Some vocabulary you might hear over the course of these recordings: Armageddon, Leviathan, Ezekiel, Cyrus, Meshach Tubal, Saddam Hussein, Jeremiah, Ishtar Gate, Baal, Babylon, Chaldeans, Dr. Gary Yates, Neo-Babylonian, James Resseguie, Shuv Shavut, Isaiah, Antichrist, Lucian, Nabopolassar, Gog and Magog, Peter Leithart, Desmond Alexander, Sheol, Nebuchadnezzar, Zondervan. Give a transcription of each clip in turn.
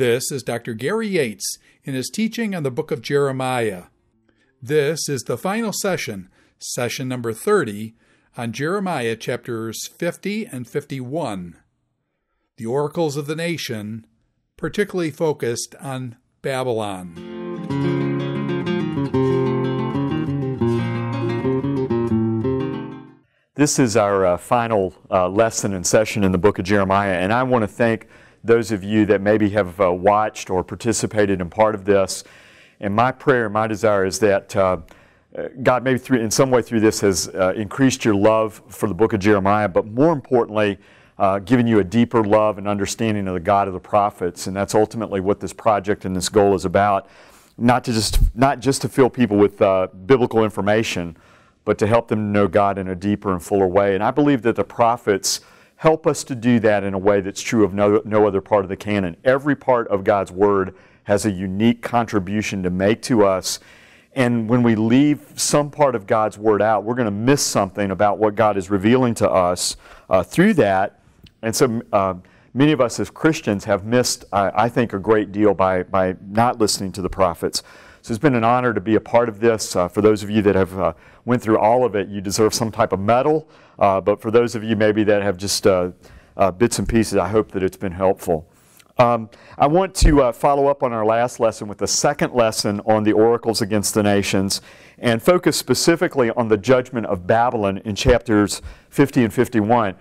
This is Dr. Gary Yates in his teaching on the book of Jeremiah. This is the final session, session number 30, on Jeremiah chapters 50 and 51. The oracles of the nation, particularly focused on Babylon. This is our final lesson and session in the book of Jeremiah, and I want to thank those of you that maybe have watched or participated in part of this. And my prayer and my desire is that God maybe in some way through this has increased your love for the book of Jeremiah, but more importantly, given you a deeper love and understanding of the God of the prophets. And that's ultimately what this project and this goal is about, not just to fill people with biblical information, but to help them know God in a deeper and fuller way. And I believe that the prophets help us to do that in a way that's true of no other part of the canon. Every part of God's Word has a unique contribution to make to us. And when we leave some part of God's Word out, we're going to miss something about what God is revealing to us through that. And so many of us as Christians have missed, I think, a great deal by not listening to the prophets. So it's been an honor to be a part of this. For those of you that have went through all of it, you deserve some type of medal. But for those of you maybe that have just bits and pieces, I hope that it's been helpful. I want to follow up on our last lesson with the second lesson on the oracles against the nations and focus specifically on the judgment of Babylon in chapters 50 and 51.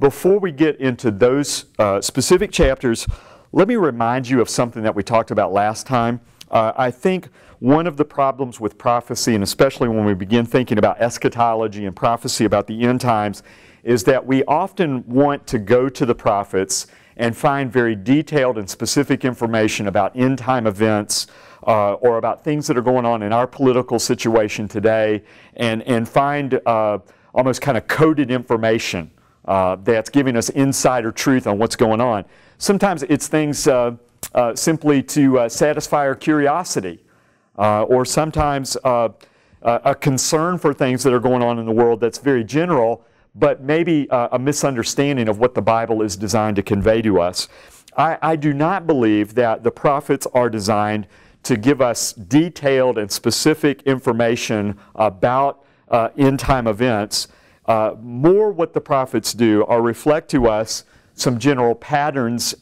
Before we get into those specific chapters, let me remind you of something that we talked about last time. I think one of the problems with prophecy, and especially when we begin thinking about eschatology and prophecy about the end times, is that we often want to go to the prophets and find very detailed and specific information about end time events or about things that are going on in our political situation today and find almost kind of coded information that's giving us insider truth on what's going on. Sometimes it's things simply to satisfy our curiosity, or sometimes a concern for things that are going on in the world that's very general, but maybe a misunderstanding of what the Bible is designed to convey to us. I do not believe that the prophets are designed to give us detailed and specific information about end-time events. More what the prophets do are reflect to us some general patterns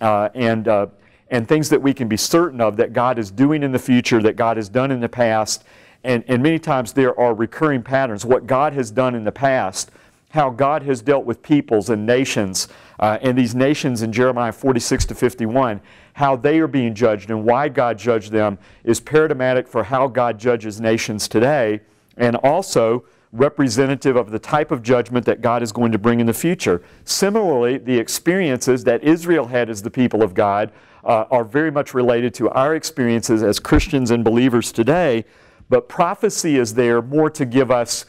and things that we can be certain of that God is doing in the future, that God has done in the past. And many times there are recurring patterns. What God has done in the past, how God has dealt with peoples and nations, and these nations in Jeremiah 46 to 51, how they are being judged and why God judged them is paradigmatic for how God judges nations today, and also representative of the type of judgment that God is going to bring in the future. Similarly, the experiences that Israel had as the people of God are very much related to our experiences as Christians and believers today, but prophecy is there more to give us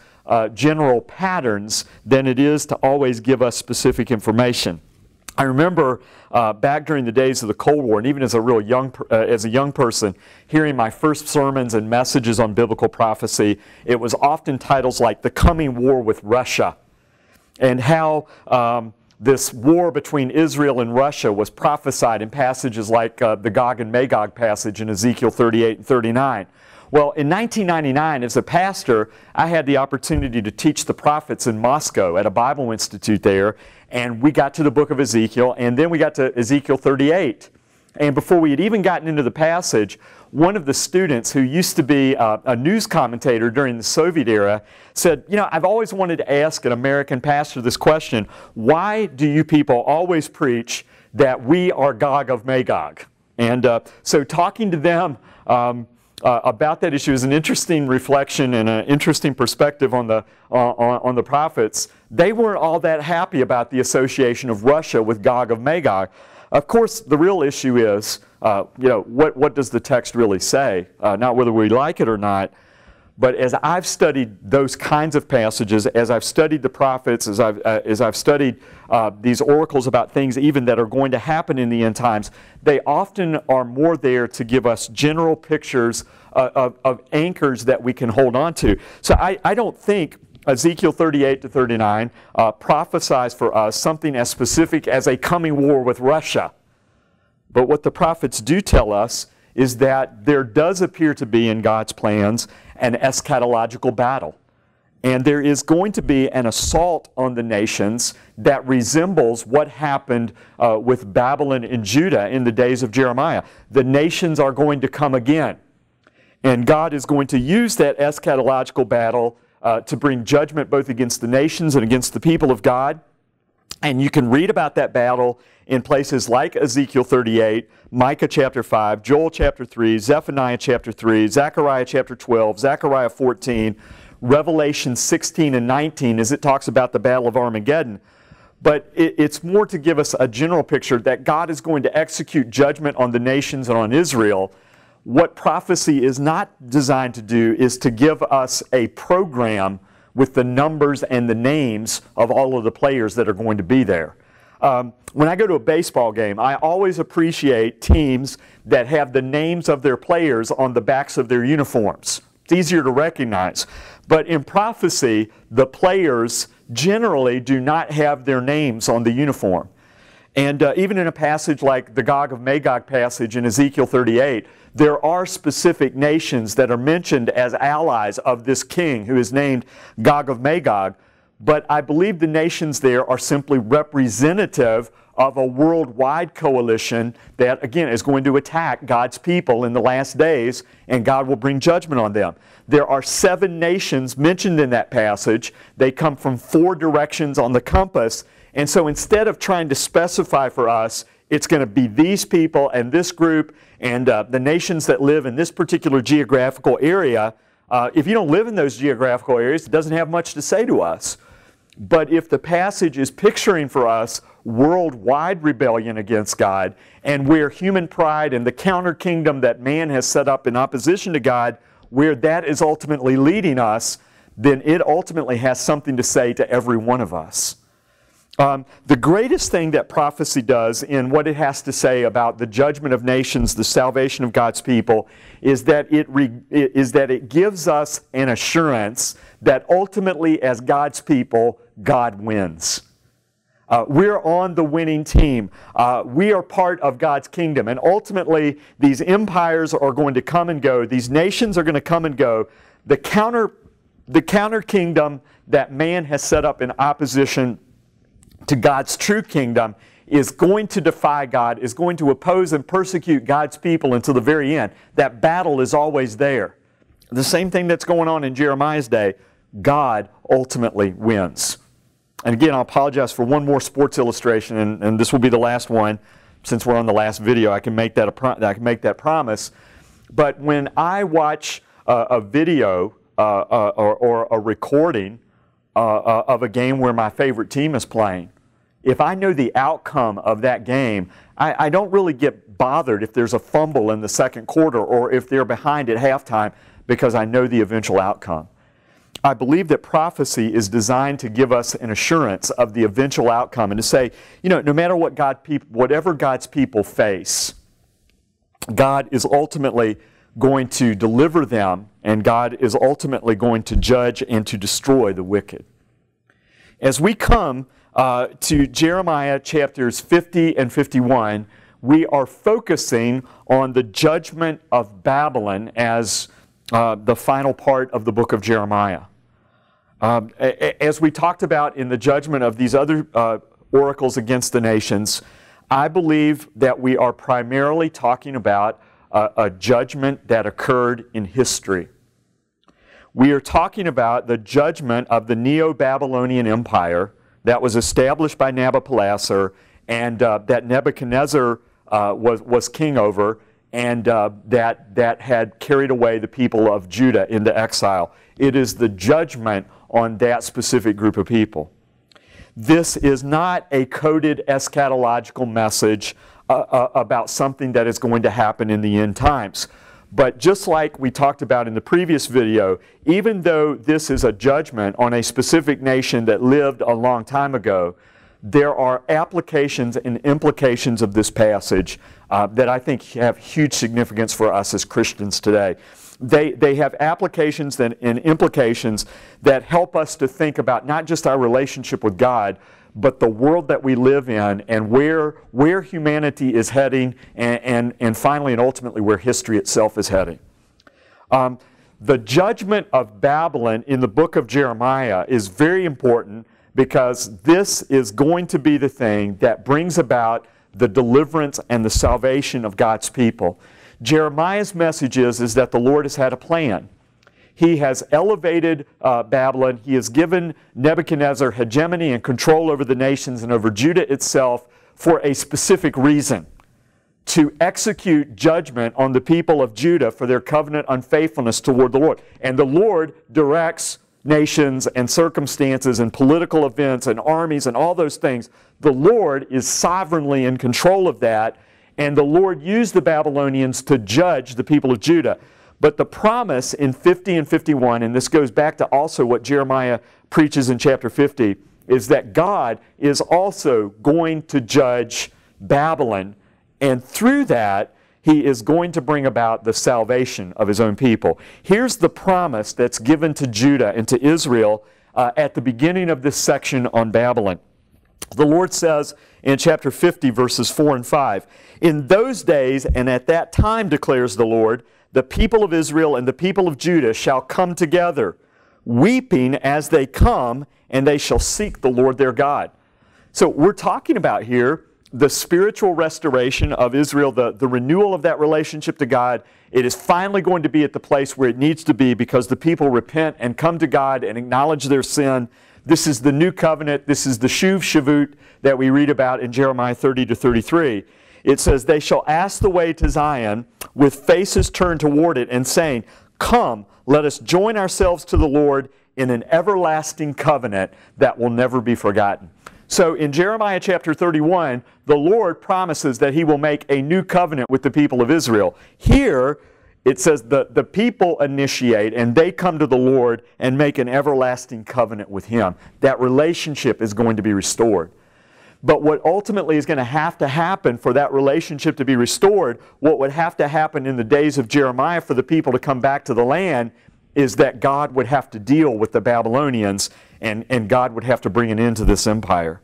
general patterns than it is to always give us specific information. I remember back during the days of the Cold War, and even as a real young, person, hearing my first sermons and messages on biblical prophecy, it was often titles like "The Coming War with Russia," and how this war between Israel and Russia was prophesied in passages like the Gog and Magog passage in Ezekiel 38 and 39. Well, in 1999, as a pastor, I had the opportunity to teach the prophets in Moscow at a Bible institute there, and we got to the book of Ezekiel, and then we got to Ezekiel 38. And before we had even gotten into the passage, one of the students who used to be a news commentator during the Soviet era said, "You know, I've always wanted to ask an American pastor this question. Why do you people always preach that we are Gog of Magog?" And so talking to them about that issue is an interesting reflection and an interesting perspective on the prophets. They weren't all that happy about the association of Russia with Gog of Magog. Of course, the real issue is, you know, what does the text really say? Not whether we like it or not, but as I've studied those kinds of passages, as I've studied the prophets, as I've studied these oracles about things even that are going to happen in the end times, they often are more there to give us general pictures of anchors that we can hold on to. So I don't think Ezekiel 38 to 39 prophesies for us something as specific as a coming war with Russia. But what the prophets do tell us is that there does appear to be in God's plans an eschatological battle. And there is going to be an assault on the nations that resembles what happened with Babylon and Judah in the days of Jeremiah. The nations are going to come again. And God is going to use that eschatological battle to bring judgment both against the nations and against the people of God. And you can read about that battle in places like Ezekiel 38, Micah chapter 5, Joel chapter 3, Zephaniah chapter 3, Zechariah chapter 12, Zechariah 14, Revelation 16 and 19 as it talks about the Battle of Armageddon. But it's more to give us a general picture that God is going to execute judgment on the nations and on Israel. What prophecy is not designed to do is to give us a program with the numbers and the names of all of the players that are going to be there. When I go to a baseball game, I always appreciate teams that have the names of their players on the backs of their uniforms. It's easier to recognize. But in prophecy, the players generally do not have their names on the uniform. And even in a passage like the Gog and Magog passage in Ezekiel 38, there are specific nations that are mentioned as allies of this king who is named Gog and Magog. But I believe the nations there are simply representative of a worldwide coalition that, again, is going to attack God's people in the last days, and God will bring judgment on them. There are 7 nations mentioned in that passage. They come from 4 directions on the compass. And so instead of trying to specify for us, it's going to be these people and this group and the nations that live in this particular geographical area, if you don't live in those geographical areas, it doesn't have much to say to us. But if the passage is picturing for us worldwide rebellion against God, and where human pride and the counter kingdom that man has set up in opposition to God, where that is ultimately leading us, then it ultimately has something to say to every one of us. The greatest thing that prophecy does in what it has to say about the judgment of nations, the salvation of God's people, is that it gives us an assurance that ultimately, as God's people, God wins. We're on the winning team. We are part of God's kingdom. And ultimately, these empires are going to come and go. These nations are going to come and go. The counter kingdom that man has set up in opposition to God's true kingdom is going to defy God, is going to oppose and persecute God's people until the very end. That battle is always there. The same thing that's going on in Jeremiah's day, God ultimately wins. And again, I apologize for one more sports illustration, and this will be the last one. Since we're on the last video, I can make that, I can make that promise. But when I watch a video or a recording of a game where my favorite team is playing, if I know the outcome of that game, I don't really get bothered if there's a fumble in the second quarter or if they're behind at halftime, because I know the eventual outcome. I believe that prophecy is designed to give us an assurance of the eventual outcome and to say, you know, no matter what whatever God's people face, God is ultimately going to deliver them, and God is ultimately going to judge and to destroy the wicked. As we come to Jeremiah chapters 50 and 51, we are focusing on the judgment of Babylon as the final part of the book of Jeremiah. As we talked about in the judgment of these other oracles against the nations, I believe that we are primarily talking about a judgment that occurred in history. We are talking about the judgment of the Neo-Babylonian Empire that was established by Nabopolassar and that Nebuchadnezzar was king over, and that had carried away the people of Judah into exile. It is the judgment on that specific group of people. This is not a coded eschatological message about something that is going to happen in the end times. But just like we talked about in the previous video, even though this is a judgment on a specific nation that lived a long time ago, there are applications and implications of this passage that I think have huge significance for us as Christians today. They have applications and implications that help us to think about not just our relationship with God, but the world that we live in and where humanity is heading and finally and ultimately where history itself is heading. The judgment of Babylon in the book of Jeremiah is very important because this is going to be the thing that brings about the deliverance and the salvation of God's people. Jeremiah's message is that the Lord has had a plan. He has elevated Babylon. He has given Nebuchadnezzar hegemony and control over the nations and over Judah itself for a specific reason: to execute judgment on the people of Judah for their covenant unfaithfulness toward the Lord. And the Lord directs nations and circumstances and political events and armies and all those things. The Lord is sovereignly in control of that, and the Lord used the Babylonians to judge the people of Judah. But the promise in 50 and 51, and this goes back to also what Jeremiah preaches in chapter 50, is that God is also going to judge Babylon, and through that, He is going to bring about the salvation of His own people. Here's the promise that's given to Judah and to Israel at the beginning of this section on Babylon. The Lord says in chapter 50, verses 4 and 5, "In those days and at that time, declares the Lord, the people of Israel and the people of Judah shall come together, weeping as they come, and they shall seek the Lord their God." So we're talking about here the spiritual restoration of Israel, the renewal of that relationship to God. It is finally going to be at the place where it needs to be because the people repent and come to God and acknowledge their sin. This is the new covenant. This is the Shuv Shavut that we read about in Jeremiah 30 to 33. It says, "They shall ask the way to Zion with faces turned toward it and saying, 'Come, let us join ourselves to the Lord in an everlasting covenant that will never be forgotten.'" So in Jeremiah chapter 31, the Lord promises that He will make a new covenant with the people of Israel. Here, it says the people initiate and they come to the Lord and make an everlasting covenant with Him. That relationship is going to be restored. But what ultimately is going to have to happen for that relationship to be restored, what would have to happen in the days of Jeremiah for the people to come back to the land, is that God would have to deal with the Babylonians and God would have to bring an end to this empire.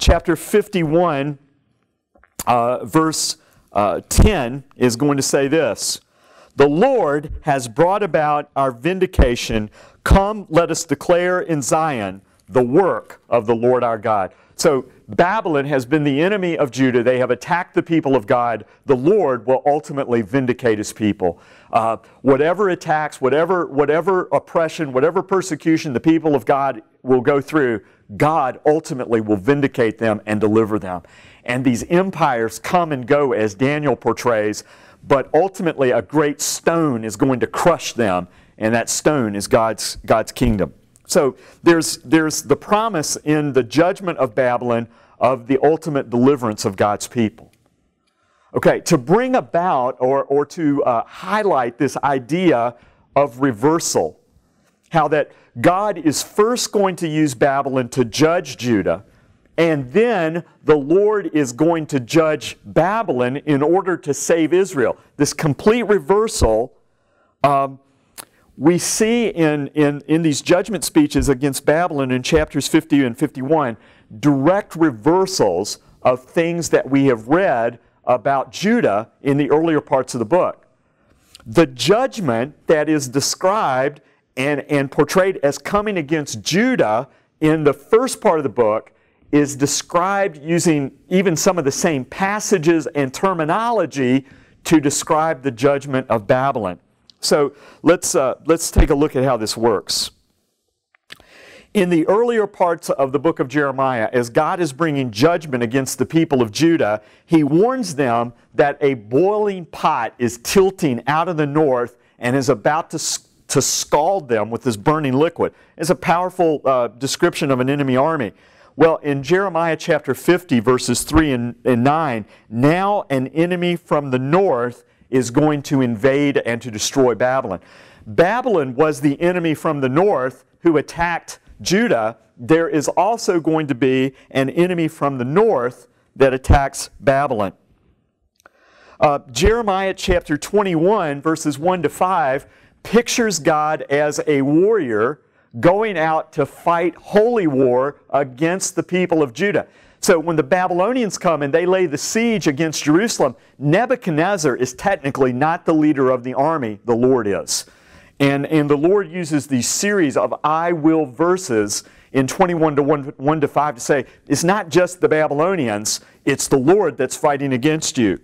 Chapter 51, verse 10 is going to say this: "The Lord has brought about our vindication. Come, let us declare in Zion the work of the Lord our God." So Babylon has been the enemy of Judah. They have attacked the people of God. The Lord will ultimately vindicate His people. Whatever attacks, whatever oppression, whatever persecution the people of God will go through, God ultimately will vindicate them and deliver them. And these empires come and go as Daniel portrays, but ultimately a great stone is going to crush them, and that stone is God's kingdom. So there's the promise in the judgment of Babylon of the ultimate deliverance of God's people. Okay, to bring about or to highlight this idea of reversal, how that God is first going to use Babylon to judge Judah, and then the Lord is going to judge Babylon in order to save Israel. This complete reversal we see in these judgment speeches against Babylon in chapters 50 and 51, direct reversals of things that we have read about Judah in the earlier parts of the book. The judgment that is described and portrayed as coming against Judah in the first part of the book is described using even some of the same passages and terminology to describe the judgment of Babylon. So let's take a look at how this works. In the earlier parts of the book of Jeremiah, as God is bringing judgment against the people of Judah, He warns them that a boiling pot is tilting out of the north and is about to scald them with this burning liquid. It's a powerful description of an enemy army. Well, in Jeremiah chapter 50, verses 3 and 9, "Now an enemy from the north is going to invade and to destroy Babylon." Babylon was the enemy from the north who attacked Judah. There is also going to be an enemy from the north that attacks Babylon. Jeremiah chapter 21, verses 1 to 5, pictures God as a warrior going out to fight holy war against the people of Judah. So when the Babylonians come and they lay the siege against Jerusalem, Nebuchadnezzar is technically not the leader of the army, the Lord is. And the Lord uses these series of I will verses in 21:1 to 5 to say, it's not just the Babylonians, it's the Lord that's fighting against you.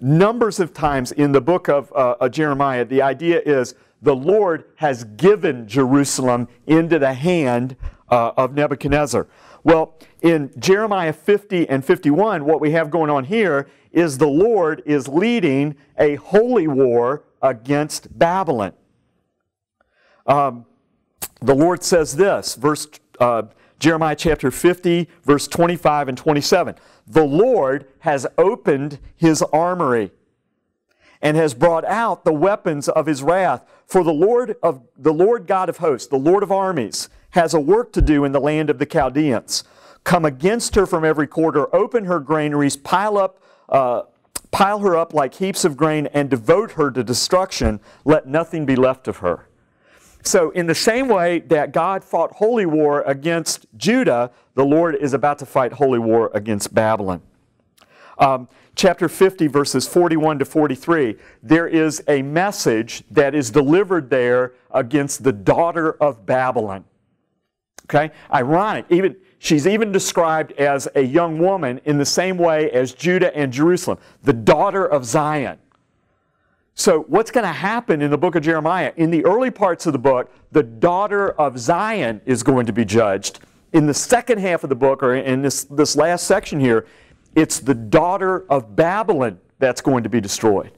Numbers of times in the book of Jeremiah, the idea is the Lord has given Jerusalem into the hand of Nebuchadnezzar. Well, in Jeremiah 50 and 51, what we have going on here is the Lord is leading a holy war against Babylon. The Lord says this, Jeremiah chapter 50, verse 25 and 27. The Lord has opened his armory and has brought out the weapons of his wrath. For the Lord God of hosts, the Lord of armies, has a work to do in the land of the Chaldeans. Come against her from every quarter, open her granaries, pile her up like heaps of grain, and devote her to destruction. Let nothing be left of her. So in the same way that God fought holy war against Judah, the Lord is about to fight holy war against Babylon. Chapter 50, verses 41 to 43, there is a message that is delivered there against the daughter of Babylon. Okay? Ironic. She's even described as a young woman in the same way as Judah and Jerusalem, the daughter of Zion. So what's going to happen in the book of Jeremiah? In the early parts of the book, the daughter of Zion is going to be judged. In the second half of the book, or in this last section here, it's the daughter of Babylon that's going to be destroyed.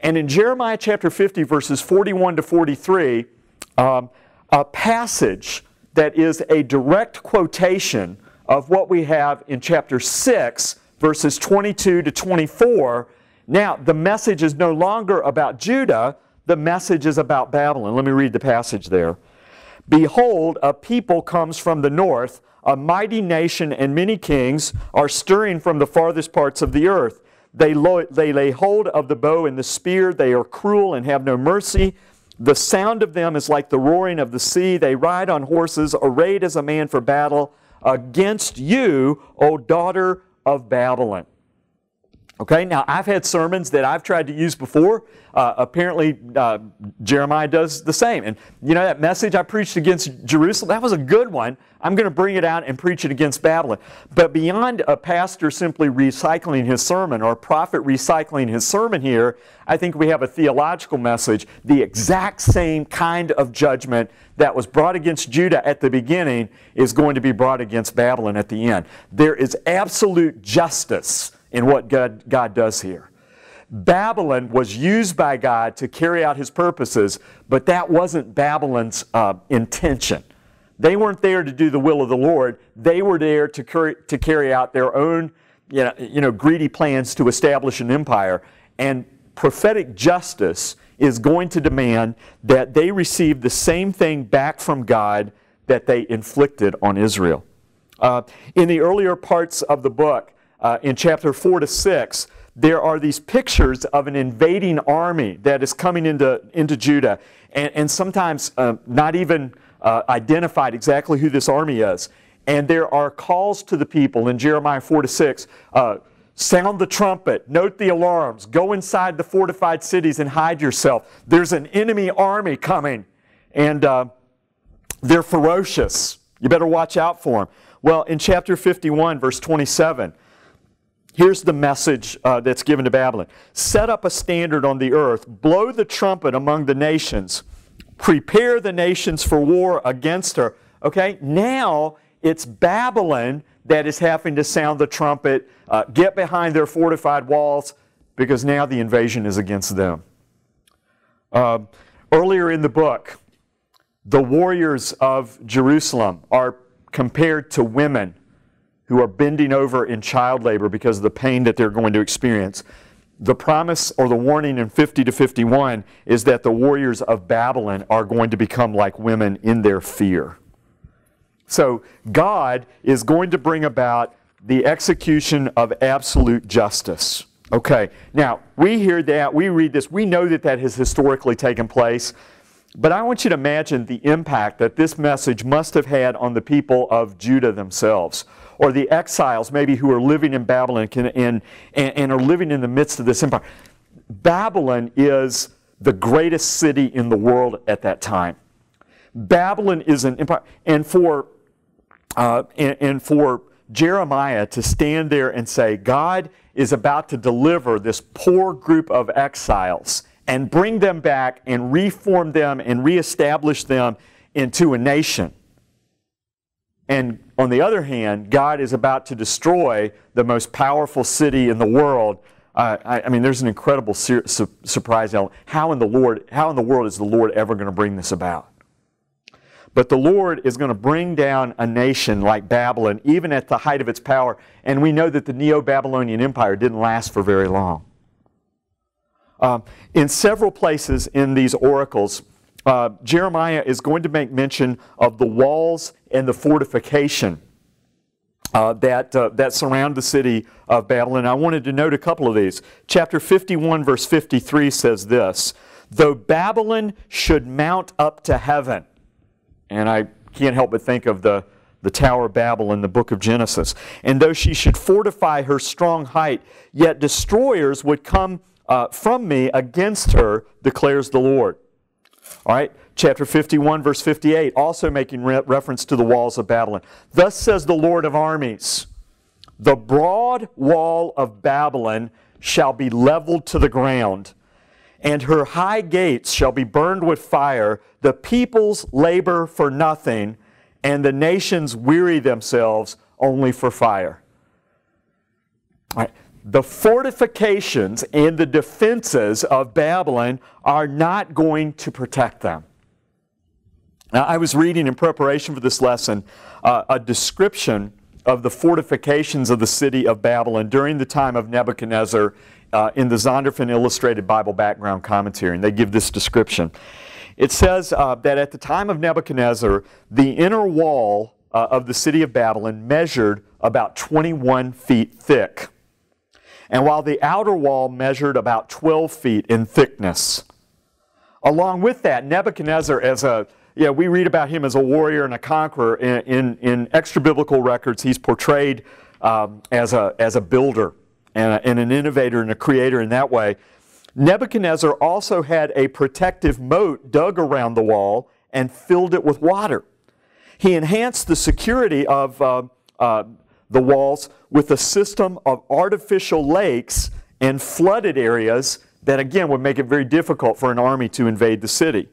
And in Jeremiah chapter 50, verses 41 to 43, a passage that is a direct quotation of what we have in chapter 6, verses 22 to 24, now, the message is no longer about Judah, the message is about Babylon. Let me read the passage there. Behold, a people comes from the north, a mighty nation and many kings are stirring from the farthest parts of the earth. They lay hold of the bow and the spear, they are cruel and have no mercy. The sound of them is like the roaring of the sea. They ride on horses, arrayed as a man for battle, against you, O daughter of Babylon. Okay, now I've had sermons that I've tried to use before. Apparently, Jeremiah does the same. And you know that message I preached against Jerusalem? That was a good one. I'm going to bring it out and preach it against Babylon. But beyond a pastor simply recycling his sermon or a prophet recycling his sermon here, I think we have a theological message, the exact same kind of judgment that was brought against Judah at the beginning is going to be brought against Babylon at the end. There is absolute justice in what God does here. Babylon was used by God to carry out his purposes, but that wasn't Babylon's intention. They weren't there to do the will of the Lord. They were there to carry out their own greedy plans to establish an empire. And prophetic justice is going to demand that they receive the same thing back from God that they inflicted on Israel. In the earlier parts of the book, in chapter 4 to 6, there are these pictures of an invading army that is coming into Judah, and sometimes not even identified exactly who this army is. And there are calls to the people in Jeremiah 4 to 6, sound the trumpet, note the alarms, go inside the fortified cities and hide yourself. There's an enemy army coming, and they're ferocious. You better watch out for them. Well, in chapter 51, verse 27, here's the message that's given to Babylon. Set up a standard on the earth. Blow the trumpet among the nations. Prepare the nations for war against her. Okay, now it's Babylon that is having to sound the trumpet, get behind their fortified walls, because now the invasion is against them. Earlier in the book, the warriors of Jerusalem are compared to women who are bending over in child labor because of the pain that they're going to experience. The promise or the warning in 50 to 51 is that the warriors of Babylon are going to become like women in their fear. So God is going to bring about the execution of absolute justice. Okay, now we hear that, we read this, we know that that has historically taken place. But I want you to imagine the impact that this message must have had on the people of Judah themselves, or the exiles maybe who are living in Babylon and are living in the midst of this empire. Babylon is the greatest city in the world at that time. Babylon is an empire. And for Jeremiah to stand there and say, God is about to deliver this poor group of exiles and bring them back and reform them and reestablish them into a nation. And on the other hand, God is about to destroy the most powerful city in the world. I mean, there's an incredible surprise element. How in the world is the Lord ever going to bring this about? But the Lord is going to bring down a nation like Babylon, even at the height of its power. And we know that the Neo-Babylonian Empire didn't last for very long. In several places in these oracles, Jeremiah is going to make mention of the walls and the fortification that surround the city of Babylon. I wanted to note a couple of these. Chapter 51, verse 53 says this, "Though Babylon should mount up to heaven." And I can't help but think of the Tower of Babel in the book of Genesis. "And though she should fortify her strong height, yet destroyers would come from me against her, declares the Lord." All right, chapter 51, verse 58, also making reference to the walls of Babylon. "Thus says the Lord of armies, the broad wall of Babylon shall be leveled to the ground, and her high gates shall be burned with fire. The peoples labor for nothing, and the nations weary themselves only for fire." All right. The fortifications and the defenses of Babylon are not going to protect them. Now, I was reading in preparation for this lesson a description of the fortifications of the city of Babylon during the time of Nebuchadnezzar in the Zondervan Illustrated Bible Background Commentary, and they give this description. It says that at the time of Nebuchadnezzar, the inner wall of the city of Babylon measured about 21 feet thick, and while the outer wall measured about 12 feet in thickness. Along with that, Nebuchadnezzar, we read about him as a warrior and a conqueror. In extra-biblical records, he's portrayed as a builder and an innovator and a creator in that way. Nebuchadnezzar also had a protective moat dug around the wall and filled it with water. He enhanced the security of the walls with a system of artificial lakes and flooded areas that, again, would make it very difficult for an army to invade the city.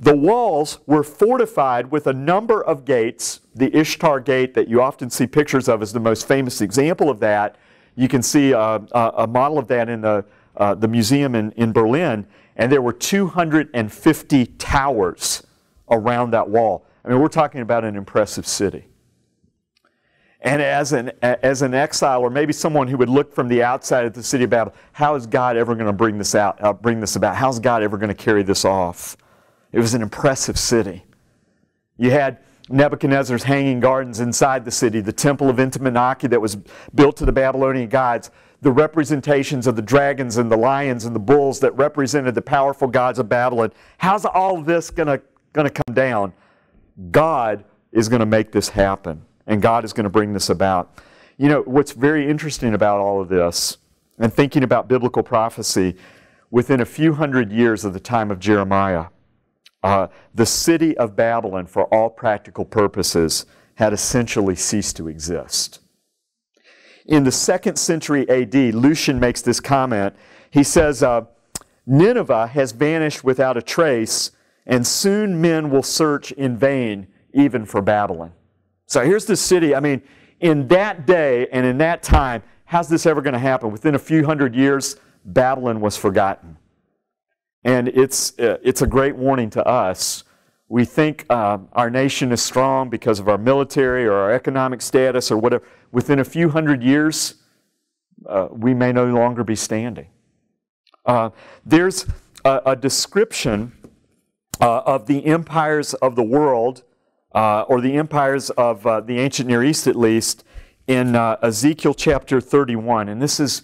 The walls were fortified with a number of gates. The Ishtar Gate that you often see pictures of is the most famous example of that. You can see a model of that in the museum in Berlin, and there were 250 towers around that wall. I mean, we're talking about an impressive city. And as an exile, or maybe someone who would look from the outside at the city of Babylon, how is God ever going to bring this about? How is God ever going to carry this off? It was an impressive city. You had Nebuchadnezzar's hanging gardens inside the city, the temple of Intimanaki that was built to the Babylonian gods, the representations of the dragons and the lions and the bulls that represented the powerful gods of Babylon. How's all of this going to come down? God is going to make this happen, and God is going to bring this about. You know, what's very interesting about all of this, and thinking about biblical prophecy, within a few hundred years of the time of Jeremiah, the city of Babylon, for all practical purposes, had essentially ceased to exist. In the 2nd century AD, Lucian makes this comment. He says, "Nineveh has vanished without a trace, and soon men will search in vain, even for Babylon." So here's the city. I mean, in that day and in that time, how's this ever going to happen? Within a few hundred years, Babylon was forgotten. And it's a great warning to us. We think our nation is strong because of our military or our economic status or whatever. Within a few hundred years, we may no longer be standing. There's a description of the empires of the world, or the empires of the ancient Near East at least, in Ezekiel chapter 31. And this is,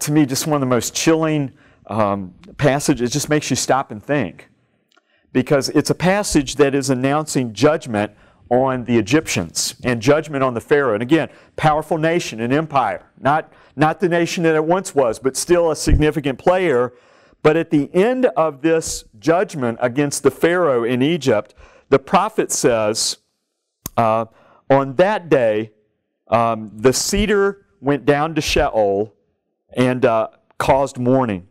to me, just one of the most chilling passages. It just makes you stop and think. because it's a passage that is announcing judgment on the Egyptians and judgment on the Pharaoh. And again, powerful nation and empire. Not the nation that it once was, but still a significant player. But at the end of this judgment against the Pharaoh in Egypt, the prophet says, on that day, the cedar went down to Sheol and caused mourning.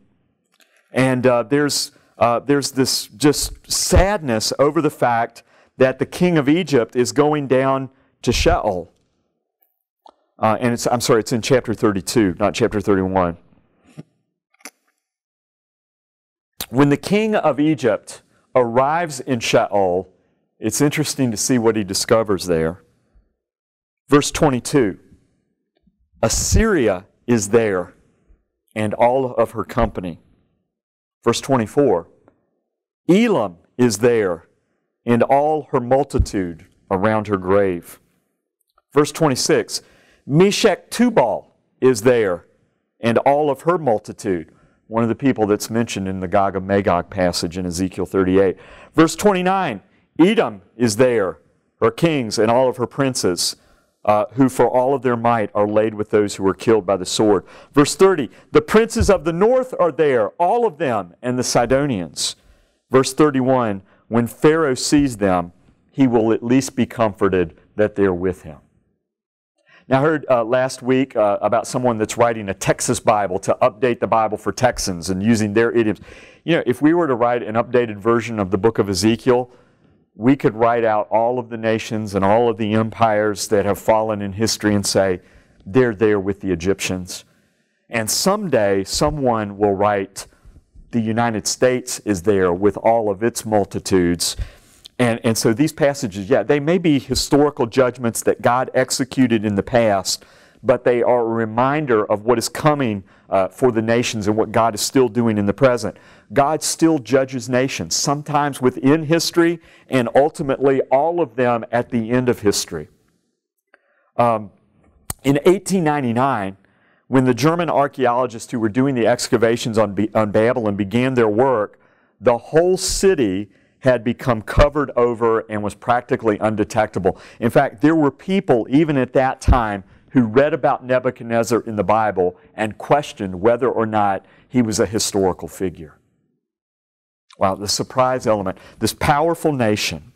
And there's this just sadness over the fact that the king of Egypt is going down to Sheol. And it's in chapter 32, not chapter 31. When the king of Egypt arrives in Sheol, it's interesting to see what he discovers there. Verse 22, Assyria is there and all of her company. Verse 24, Elam is there and all her multitude around her grave. Verse 26, Meshach Tubal is there and all of her multitude, one of the people that's mentioned in the Gog and Magog passage in Ezekiel 38. Verse 29, Edom is there, her kings and all of her princes, who for all of their might are laid with those who were killed by the sword. Verse 30, the princes of the north are there, all of them, and the Sidonians. Verse 31, when Pharaoh sees them, he will at least be comforted that they're with him. Now, I heard last week about someone that's writing a Texas Bible to update the Bible for Texans and using their idioms. You know, if we were to write an updated version of the book of Ezekiel, we could write out all of the nations and all of the empires that have fallen in history and say, they're there with the Egyptians. And someday someone will write, the United States is there with all of its multitudes. And so these passages, yeah, they may be historical judgments that God executed in the past, but they are a reminder of what is coming for the nations and what God is still doing in the present. God still judges nations, sometimes within history and ultimately all of them at the end of history. In 1899, when the German archaeologists who were doing the excavations on Babylon began their work, the whole city had become covered over and was practically undetectable. In fact, there were people even at that time who read about Nebuchadnezzar in the Bible and questioned whether or not he was a historical figure. Wow, the surprise element. This powerful nation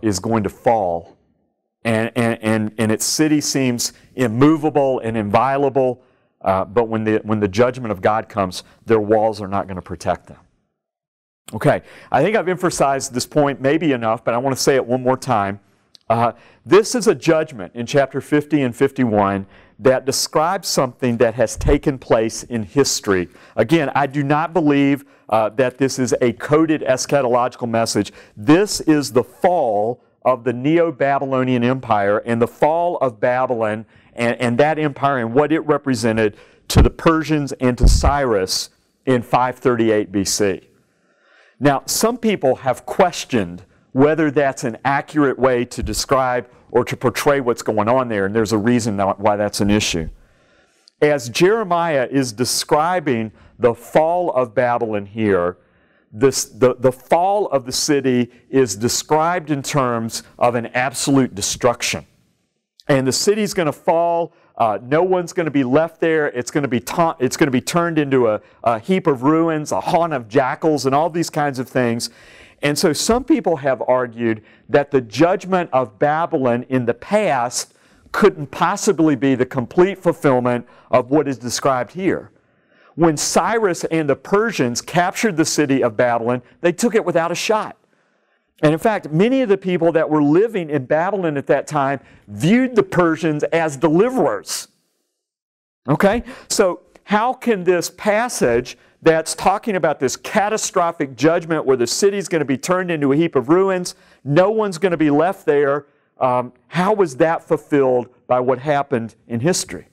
is going to fall, and its city seems immovable and inviolable, but when the judgment of God comes, their walls are not going to protect them. Okay, I think I've emphasized this point maybe enough, but I want to say it one more time. This is a judgment in chapter 50 and 51 that describes something that has taken place in history. Again, I do not believe that this is a coded eschatological message. This is the fall of the Neo-Babylonian Empire and the fall of Babylon and that empire and what it represented to the Persians and to Cyrus in 538 BC. Now, some people have questioned whether that's an accurate way to describe or to portray what's going on there, and there's a reason why that's an issue. As Jeremiah is describing the fall of Babylon here, the fall of the city is described in terms of an absolute destruction. And the city's going to fall, no one's going to be left there, it's going to be turned into a heap of ruins, a haunt of jackals, and all these kinds of things. And so some people have argued that the judgment of Babylon in the past couldn't possibly be the complete fulfillment of what is described here. When Cyrus and the Persians captured the city of Babylon, they took it without a shot. And in fact, many of the people that were living in Babylon at that time viewed the Persians as deliverers. Okay? So how can this passage that's talking about this catastrophic judgment where the city's going to be turned into a heap of ruins, no one's going to be left there. How was that fulfilled by what happened in history?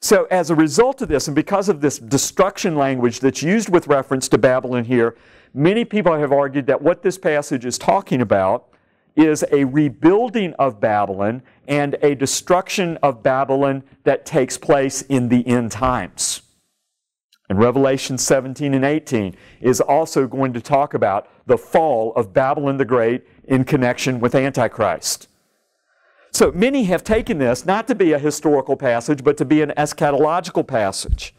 So as a result of this, and because of this destruction language that's used with reference to Babylon here, many people have argued that what this passage is talking about is a rebuilding of Babylon and a destruction of Babylon that takes place in the end times. And Revelation 17 and 18 is also going to talk about the fall of Babylon the Great in connection with Antichrist. So many have taken this not to be a historical passage, but to be an eschatological passage.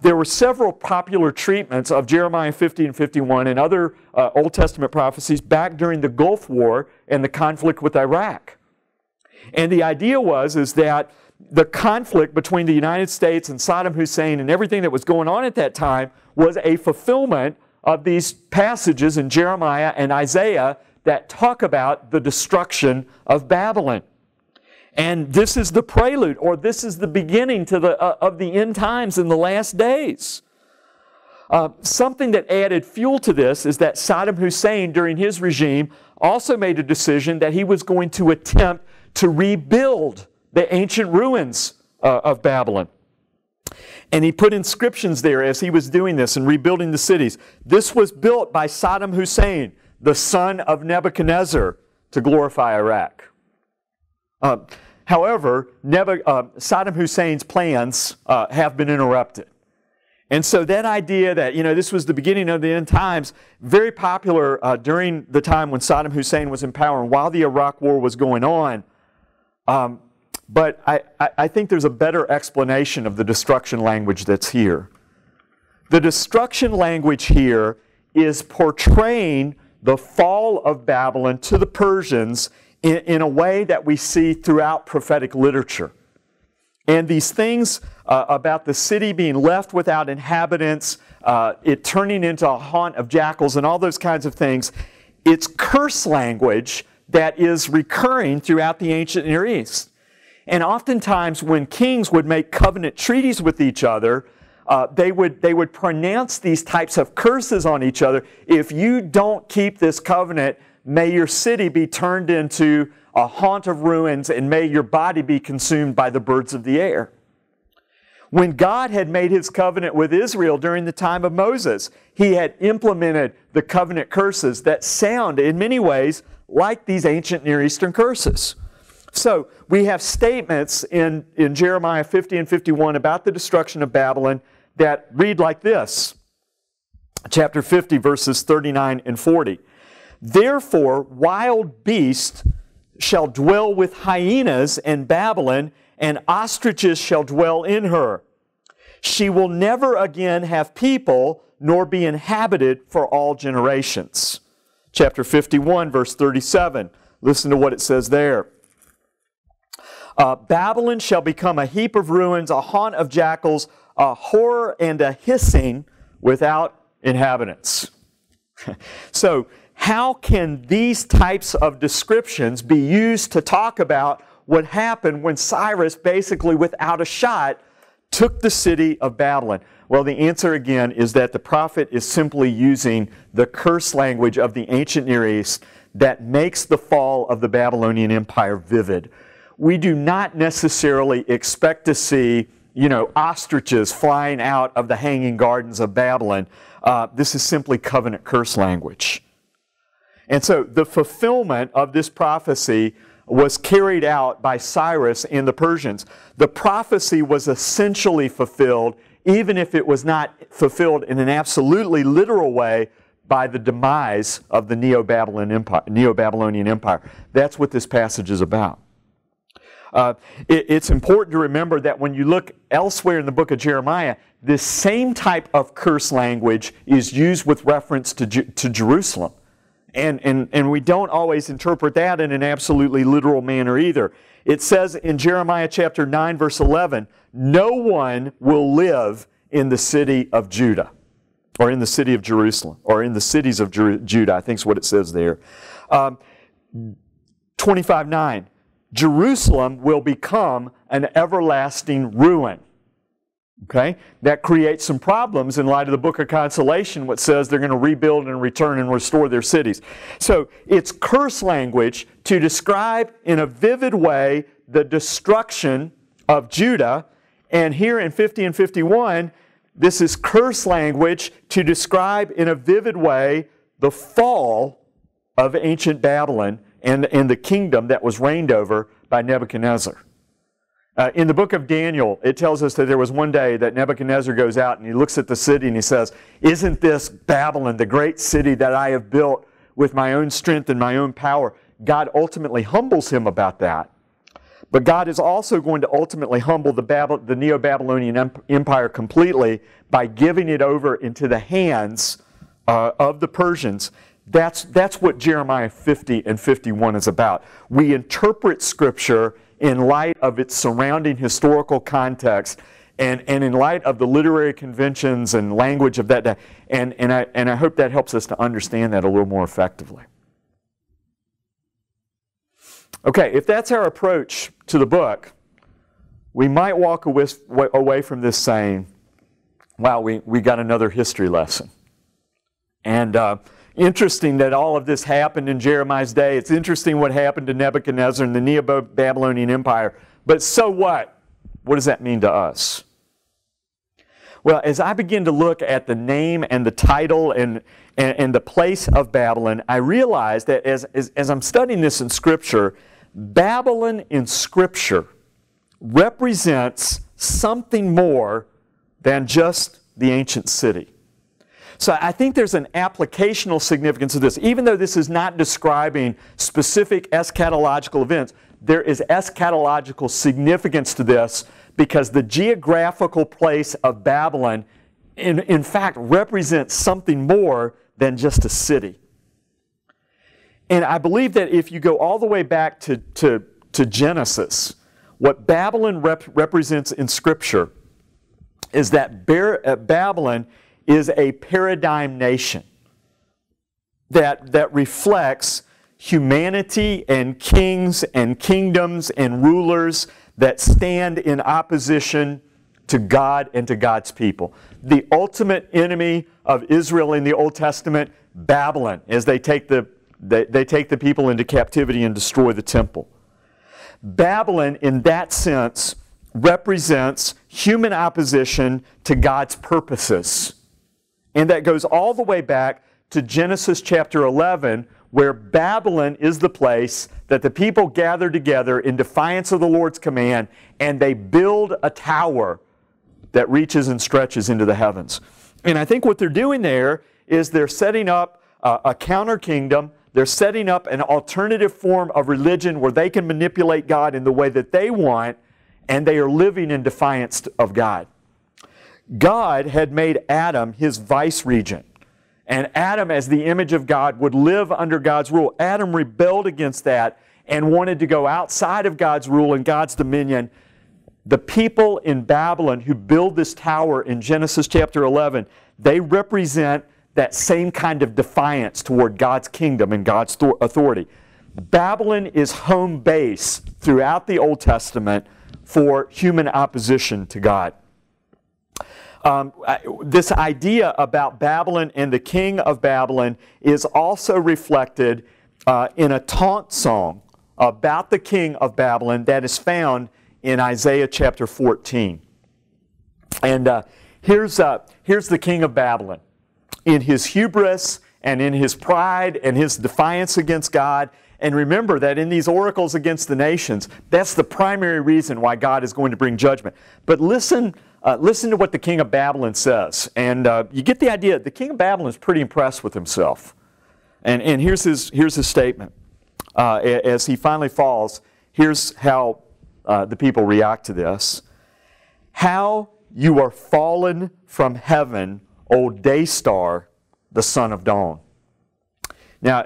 There were several popular treatments of Jeremiah 50 and 51 and other Old Testament prophecies back during the Gulf War and the conflict with Iraq. And the idea was that the conflict between the United States and Saddam Hussein and everything that was going on at that time was a fulfillment of these passages in Jeremiah and Isaiah that talk about the destruction of Babylon. And this is the prelude, or this is the beginning to of the end times in the last days. Something that added fuel to this is that Saddam Hussein, during his regime, also made a decision that he was going to attempt to rebuild the ancient ruins of Babylon. And he put inscriptions there as he was doing this and rebuilding the cities. This was built by Saddam Hussein, the son of Nebuchadnezzar, to glorify Iraq. However, Saddam Hussein's plans have been interrupted. And so that idea that, you know, this was the beginning of the end times, very popular during the time when Saddam Hussein was in power and while the Iraq War was going on. But I think there's a better explanation of the destruction language that's here. The destruction language here is portraying the fall of Babylon to the Persians in a way that we see throughout prophetic literature. And these things about the city being left without inhabitants, it turning into a haunt of jackals and all those kinds of things, it's curse language that is recurring throughout the ancient Near East. And oftentimes when kings would make covenant treaties with each other, they would pronounce these types of curses on each other. If you don't keep this covenant, may your city be turned into a haunt of ruins, and may your body be consumed by the birds of the air. When God had made his covenant with Israel during the time of Moses, he had implemented the covenant curses that sound in many ways like these ancient Near Eastern curses. So we have statements in Jeremiah 50 and 51 about the destruction of Babylon that read like this. Chapter 50, verses 39 and 40. Therefore, wild beasts shall dwell with hyenas in Babylon, and ostriches shall dwell in her. She will never again have people, nor be inhabited for all generations. Chapter 51, verse 37. Listen to what it says there. Babylon shall become a heap of ruins, a haunt of jackals, a horror and a hissing without inhabitants. So, how can these types of descriptions be used to talk about what happened when Cyrus, basically without a shot, took the city of Babylon? Well, the answer again is that the prophet is simply using the curse language of the ancient Near East that makes the fall of the Babylonian Empire vivid. We do not necessarily expect to see, you know, ostriches flying out of the hanging gardens of Babylon. This is simply covenant curse language. And so the fulfillment of this prophecy was carried out by Cyrus and the Persians. The prophecy was essentially fulfilled, even if it was not fulfilled in an absolutely literal way, by the demise of the Neo-Babylonian Empire. That's what this passage is about. It's important to remember that when you look elsewhere in the book of Jeremiah, this same type of curse language is used with reference to Jerusalem. And we don't always interpret that in an absolutely literal manner either. It says in Jeremiah chapter 9, verse 11, no one will live in the city of Judah, or in the city of Jerusalem, or in the cities of Judah, I think is what it says there. 25:9, Jerusalem will become an everlasting ruin. Okay? That creates some problems in light of the Book of Consolation, which says they're going to rebuild and return and restore their cities. So it's curse language to describe in a vivid way the destruction of Judah. And here in 50 and 51, this is curse language to describe in a vivid way the fall of ancient Babylon and the kingdom that was reigned over by Nebuchadnezzar. In the book of Daniel, it tells us that there was one day that Nebuchadnezzar goes out and he looks at the city and he says, "Isn't this Babylon, the great city that I have built with my own strength and my own power?" God ultimately humbles him about that. But God is also going to ultimately humble the Neo-Babylonian Empire completely by giving it over into the hands of the Persians. That's what Jeremiah 50 and 51 is about. We interpret Scripture in light of its surrounding historical context and in light of the literary conventions and language of that day. And I hope that helps us to understand that a little more effectively. Okay, if that's our approach to the book, we might walk away from this saying, wow, we got another history lesson. And interesting that all of this happened in Jeremiah's day. It's interesting what happened to Nebuchadnezzar and the Neo-Babylonian Empire. But so what? What does that mean to us? Well, as I begin to look at the name and the title and the place of Babylon, I realize that as I'm studying this in Scripture, Babylon in Scripture represents something more than just the ancient city. So I think there's an applicational significance of this. Even though this is not describing specific eschatological events, there is eschatological significance to this because the geographical place of Babylon in fact represents something more than just a city. And I believe that if you go all the way back to Genesis, what Babylon represents in Scripture is that Babylon is a paradigm nation that reflects humanity and kings and kingdoms and rulers that stand in opposition to God and to God's people. The ultimate enemy of Israel in the Old Testament, Babylon, as they take the people into captivity and destroy the temple. Babylon, in that sense, represents human opposition to God's purposes. And that goes all the way back to Genesis chapter 11, where Babylon is the place that the people gather together in defiance of the Lord's command, and they build a tower that reaches and stretches into the heavens. And I think what they're doing there is they're setting up a counter kingdom. They're setting up an alternative form of religion where they can manipulate God in the way that they want, and they are living in defiance of God. God had made Adam his vice regent, and Adam, as the image of God, would live under God's rule. Adam rebelled against that and wanted to go outside of God's rule and God's dominion. The people in Babylon who build this tower in Genesis chapter 11, they represent that same kind of defiance toward God's kingdom and God's authority. Babylon is home base throughout the Old Testament for human opposition to God. This idea about Babylon and the king of Babylon is also reflected in a taunt song about the king of Babylon that is found in Isaiah chapter 14. And here's the king of Babylon in his hubris and in his pride and his defiance against God. And remember that in these oracles against the nations, that's the primary reason why God is going to bring judgment. But listen to what the king of Babylon says. And you get the idea. The king of Babylon is pretty impressed with himself. And here's his statement. As he finally falls, here's how the people react to this. "How you are fallen from heaven, O day star, the son of dawn." Now,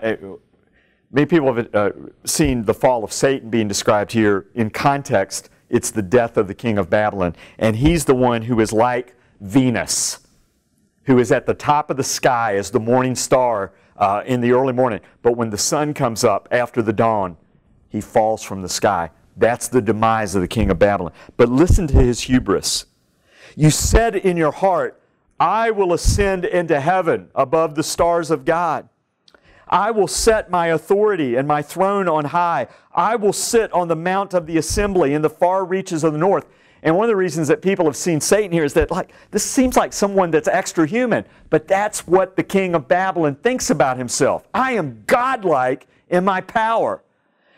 many people have seen the fall of Satan being described here in context. It's the death of the king of Babylon. And he's the one who is like Venus, who is at the top of the sky as the morning star in the early morning. But when the sun comes up after the dawn, he falls from the sky. That's the demise of the king of Babylon. But listen to his hubris. "You said in your heart, I will ascend into heaven above the stars of God. I will set my authority and my throne on high. I will sit on the mount of the assembly in the far reaches of the north." And one of the reasons that people have seen Satan here is that, like, this seems like someone that's extra human. But that's what the king of Babylon thinks about himself. "I am godlike in my power.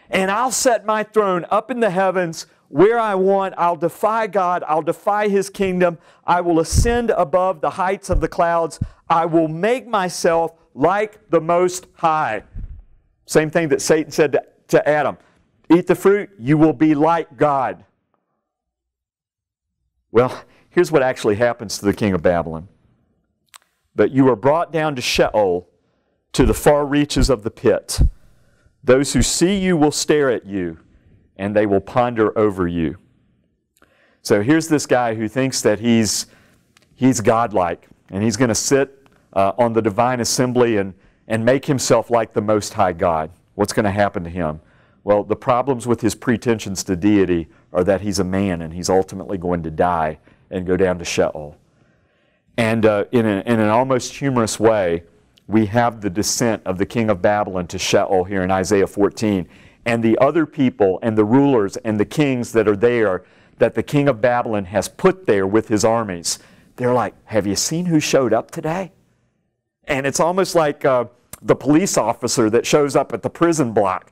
And I'll set my throne up in the heavens where I want. I'll defy God. I'll defy His kingdom. I will ascend above the heights of the clouds. I will make myself like the Most High. Same thing that Satan said to Adam. Eat the fruit, you will be like God. Well, here's what actually happens to the king of Babylon. But you are brought down to Sheol, to the far reaches of the pit. Those who see you will stare at you, and they will ponder over you. So here's this guy who thinks that he's godlike, and he's going to sit on the divine assembly and make himself like the Most High God. What's going to happen to him? Well, the problems with his pretensions to deity are that he's a man, and he's ultimately going to die and go down to Sheol. And in an almost humorous way, we have the descent of the king of Babylon to Sheol here in Isaiah 14. And the other people and the rulers and the kings that are there, that the king of Babylon has put there with his armies, they're like, have you seen who showed up today? And it's almost like the police officer that shows up at the prison block.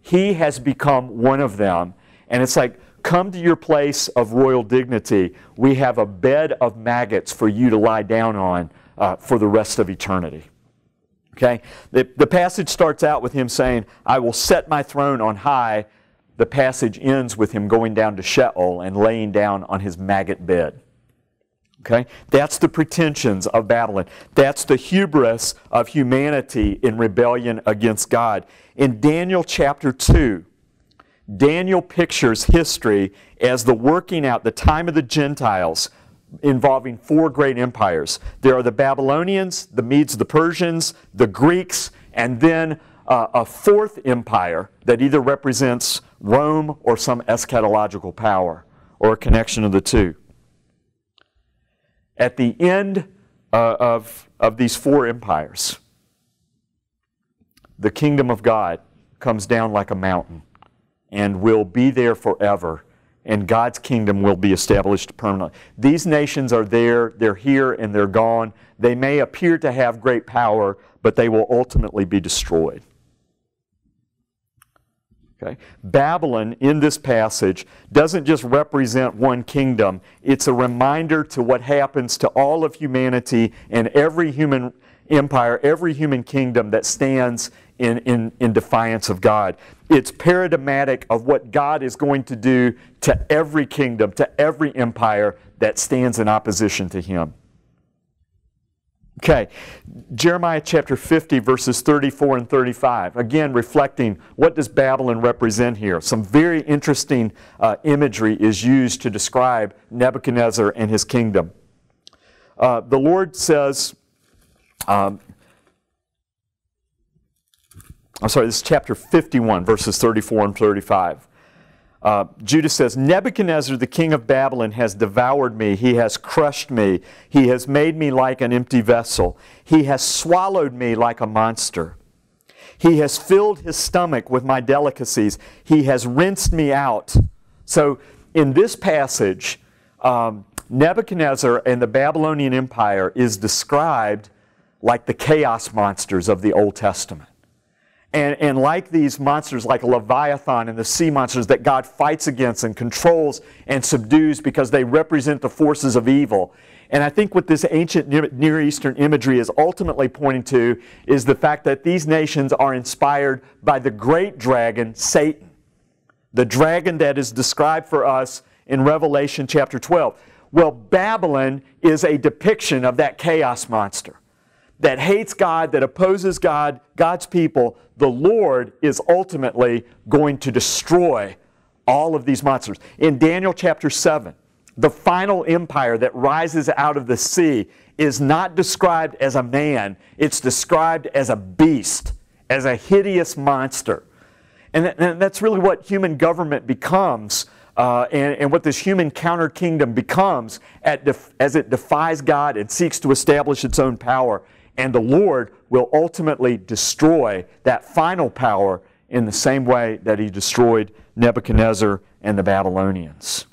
He has become one of them. And it's like, come to your place of royal dignity. We have a bed of maggots for you to lie down on for the rest of eternity. Okay? The passage starts out with him saying, I will set my throne on high. The passage ends with him going down to Sheol and laying down on his maggot bed. Okay? That's the pretensions of Babylon. That's the hubris of humanity in rebellion against God. In Daniel chapter 2, Daniel pictures history as the working out, the time of the Gentiles, involving four great empires. There are the Babylonians, the Medes, the Persians, the Greeks, and then a fourth empire that either represents Rome or some eschatological power, or a connection of the two. At the end of these four empires, the kingdom of God comes down like a mountain and will be there forever, and God's kingdom will be established permanently. These nations are there, they're here, and they're gone. They may appear to have great power, but they will ultimately be destroyed. Okay? Babylon, in this passage, doesn't just represent one kingdom. It's a reminder to what happens to all of humanity and every human empire, every human kingdom that stands in defiance of God. It's paradigmatic of what God is going to do to every kingdom, to every empire that stands in opposition to Him. Okay, Jeremiah chapter 50, verses 34 and 35. Again, reflecting, what does Babylon represent here? Some very interesting imagery is used to describe Nebuchadnezzar and his kingdom. The Lord says... this is chapter 51, verses 34 and 35. Judah says, Nebuchadnezzar, the king of Babylon, has devoured me. He has crushed me. He has made me like an empty vessel. He has swallowed me like a monster. He has filled his stomach with my delicacies. He has rinsed me out. So in this passage, Nebuchadnezzar and the Babylonian Empire is described like the chaos monsters of the Old Testament. And like these monsters, like Leviathan and the sea monsters that God fights against and controls and subdues because they represent the forces of evil. And I think what this ancient Near Eastern imagery is ultimately pointing to is the fact that these nations are inspired by the great dragon, Satan. The dragon that is described for us in Revelation chapter 12. Well, Babylon is a depiction of that chaos monster that hates God, that opposes God, God's people. The Lord is ultimately going to destroy all of these monsters. In Daniel chapter 7, the final empire that rises out of the sea is not described as a man. It's described as a beast, as a hideous monster. And that's really what human government becomes, and what this human counter-kingdom becomes as it defies God and seeks to establish its own power. And the Lord will ultimately destroy that final power in the same way that He destroyed Nebuchadnezzar and the Babylonians.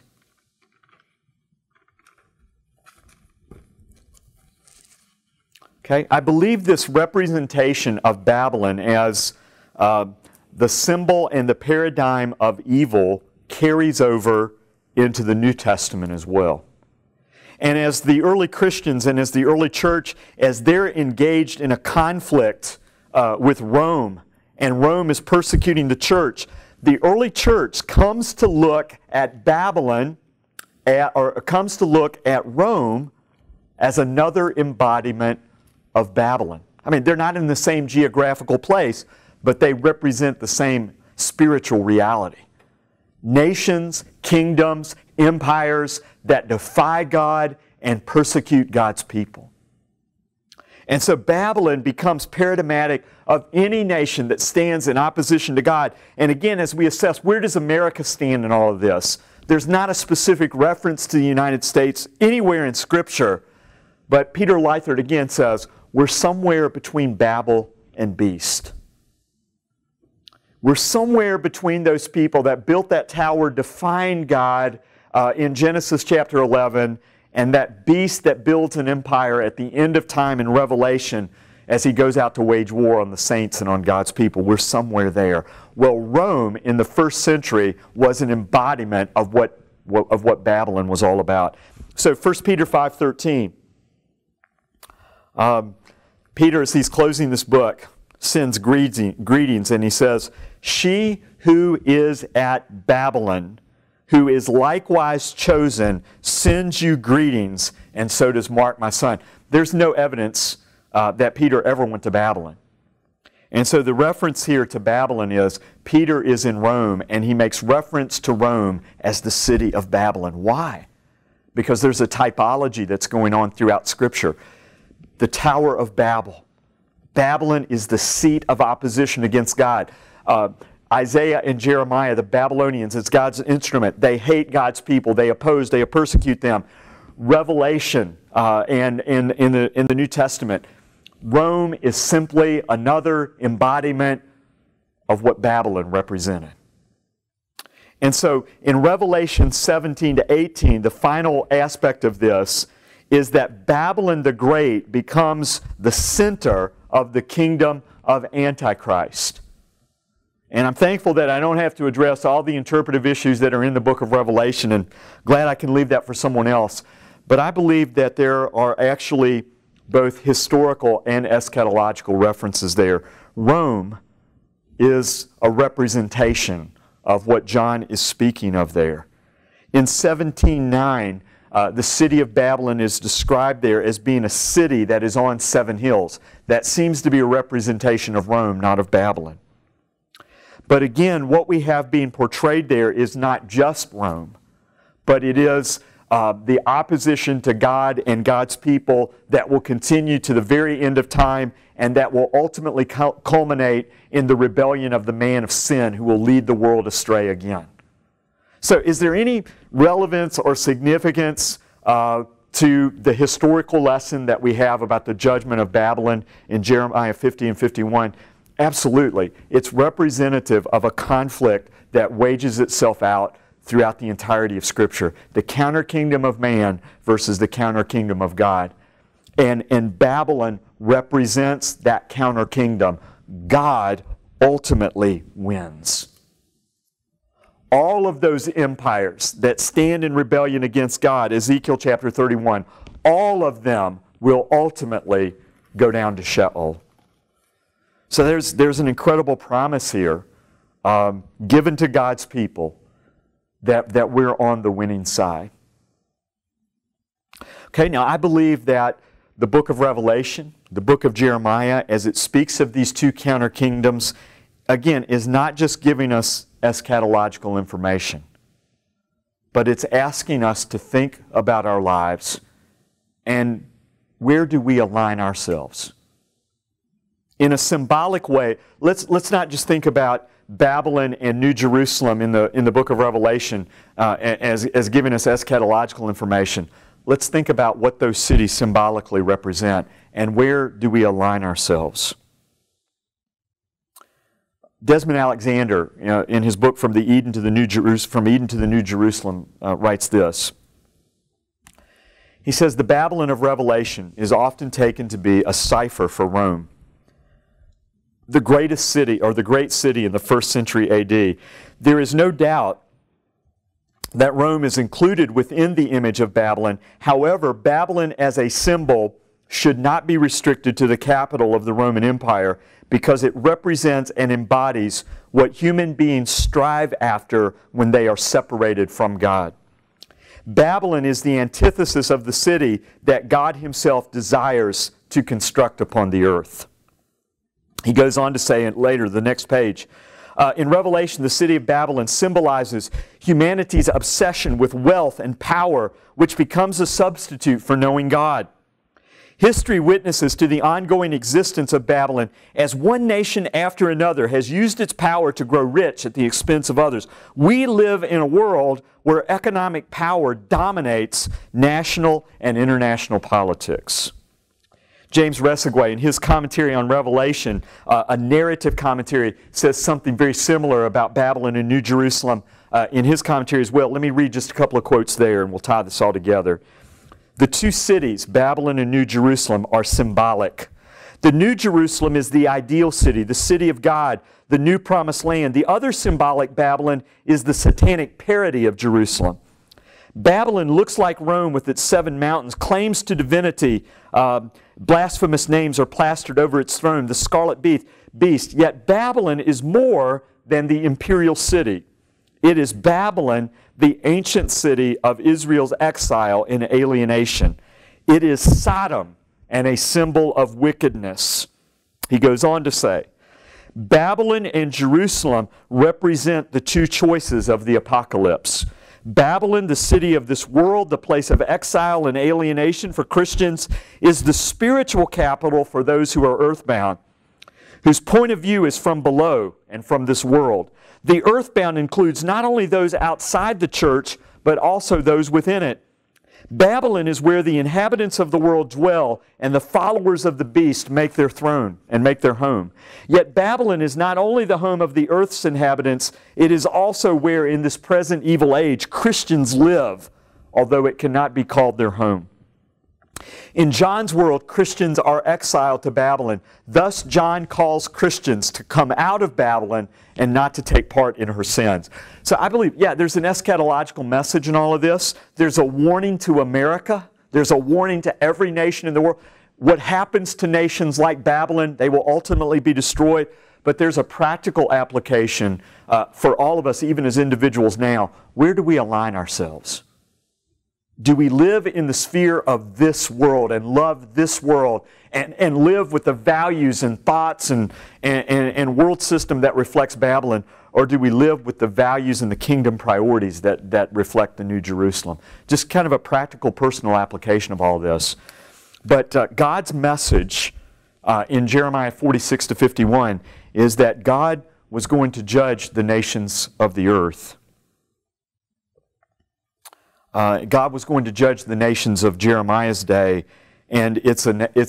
Okay, I believe this representation of Babylon as the symbol and the paradigm of evil carries over into the New Testament as well. And as the early Christians and as the early church, as they're engaged in a conflict with Rome, and Rome is persecuting the church, the early church comes to look at Babylon, comes to look at Rome as another embodiment of Babylon. I mean, they're not in the same geographical place, but they represent the same spiritual reality. Nations, kingdoms, empires that defy God and persecute God's people. And so Babylon becomes paradigmatic of any nation that stands in opposition to God. And again, as we assess, where does America stand in all of this? There's not a specific reference to the United States anywhere in Scripture, but Peter Leithart again says, we're somewhere between Babel and beast. We're somewhere between those people that built that tower, defined God in Genesis chapter 11, and that beast that builds an empire at the end of time in Revelation as he goes out to wage war on the saints and on God's people. We're somewhere there. Well, Rome in the first century was an embodiment of what Babylon was all about. So 1 Peter 5:13, Peter, as he's closing this book, sends greetings, and he says, "She who is at Babylon, who is likewise chosen, sends you greetings, and so does Mark, my son." There's no evidence that Peter ever went to Babylon. And so the reference here to Babylon is Peter is in Rome, and he makes reference to Rome as the city of Babylon. Why? Because there's a typology that's going on throughout Scripture. The Tower of Babel. Babylon is the seat of opposition against God. Isaiah and Jeremiah, the Babylonians, it's God's instrument. They hate God's people. They oppose, they persecute them. Revelation and in the New Testament, Rome is simply another embodiment of what Babylon represented. And so in Revelation 17 to 18, the final aspect of this is that Babylon the Great becomes the center of the kingdom of Antichrist. And I'm thankful that I don't have to address all the interpretive issues that are in the book of Revelation, and glad I can leave that for someone else. But I believe that there are actually both historical and eschatological references there. Rome is a representation of what John is speaking of there. In 17:9, the city of Babylon is described there as being a city that is on 7 hills. That seems to be a representation of Rome, not of Babylon. But again, what we have being portrayed there is not just Rome, but it is the opposition to God and God's people that will continue to the very end of time, and that will ultimately culminate in the rebellion of the man of sin who will lead the world astray again. So is there any relevance or significance to the historical lesson that we have about the judgment of Babylon in Jeremiah 50 and 51? Absolutely. It's representative of a conflict that wages itself out throughout the entirety of Scripture. The counter-kingdom of man versus the counter-kingdom of God. And Babylon represents that counter-kingdom. God ultimately wins. All of those empires that stand in rebellion against God, Ezekiel chapter 31, all of them will ultimately go down to Sheol. So there's an incredible promise here given to God's people that we're on the winning side. Okay, now I believe that the book of Revelation, the book of Jeremiah, as it speaks of these two counter kingdoms, again, is not just giving us eschatological information, but it's asking us to think about our lives and where do we align ourselves. In a symbolic way, let's not just think about Babylon and New Jerusalem in the book of Revelation as giving us eschatological information. Let's think about what those cities symbolically represent and where do we align ourselves. Desmond Alexander, in his book From Eden to the New Jerusalem, writes this. He says, "The Babylon of Revelation is often taken to be a cipher for Rome, the great city in the 1st century AD. There is no doubt that Rome is included within the image of Babylon. However, Babylon as a symbol should not be restricted to the capital of the Roman Empire, because it represents and embodies what human beings strive after when they are separated from God. Babylon is the antithesis of the city that God himself desires to construct upon the earth. He goes on to say later, the next page, in Revelation, the city of Babylon symbolizes humanity's obsession with wealth and power, which becomes a substitute for knowing God. History witnesses to the ongoing existence of Babylon as one nation after another has used its power to grow rich at the expense of others. We live in a world where economic power dominates national and international politics. James Resseguie, in his commentary on Revelation, a narrative commentary, says something very similar about Babylon and New Jerusalem in his commentary as well. Let me read just a couple of quotes there and we'll tie this all together. The two cities, Babylon and New Jerusalem, are symbolic. The New Jerusalem is the ideal city, the city of God, the new promised land. The other symbolic Babylon is the satanic parody of Jerusalem. Babylon looks like Rome with its seven mountains, claims to divinity, blasphemous names are plastered over its throne, the scarlet beast. Yet Babylon is more than the imperial city. It is Babylon, the ancient city of Israel's exile and alienation. It is Sodom and a symbol of wickedness. He goes on to say, Babylon and Jerusalem represent the two choices of the apocalypse. Babylon, the city of this world, the place of exile and alienation for Christians, is the spiritual capital for those who are earthbound, whose point of view is from below and from this world. The earthbound includes not only those outside the church, but also those within it. Babylon is where the inhabitants of the world dwell and the followers of the beast make their throne and make their home. Yet Babylon is not only the home of the earth's inhabitants, it is also where in this present evil age Christians live, although it cannot be called their home. In John's world, Christians are exiled to Babylon. Thus, John calls Christians to come out of Babylon and not to take part in her sins. So I believe, yeah, there's an eschatological message in all of this. There's a warning to America. There's a warning to every nation in the world. What happens to nations like Babylon, they will ultimately be destroyed. But there's a practical application for all of us, even as individuals now. Where do we align ourselves? Do we live in the sphere of this world and love this world and live with the values and thoughts and world system that reflects Babylon? Or do we live with the values and the kingdom priorities that reflect the New Jerusalem? Just kind of a practical, personal application of all this. But God's message in Jeremiah 46 to 51 is that God was going to judge the nations of the earth. God was going to judge the nations of Jeremiah's day, and it's